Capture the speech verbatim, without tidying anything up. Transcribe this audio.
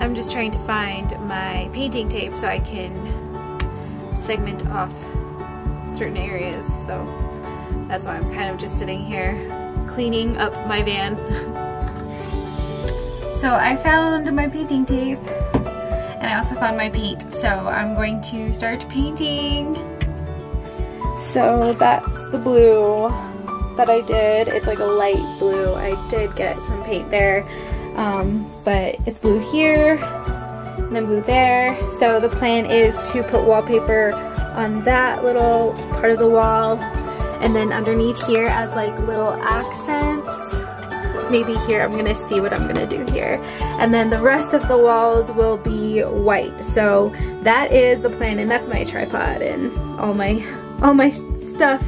I'm just trying to find my painting tape so I can segment off certain areas, so that's why I'm kind of just sitting here cleaning up my van. So I found my painting tape and I also found my paint, so I'm going to start painting. So that's the blue that I did. It's like a light blue. I did get some paint there, um, but it's blue here and then blue there. So the plan is to put wallpaper on that little part of the wall, and then underneath here as like little accents. Maybe here, I'm gonna see what I'm gonna do here. And then the rest of the walls will be white. So that is the plan, and that's my tripod and all my all my stuff.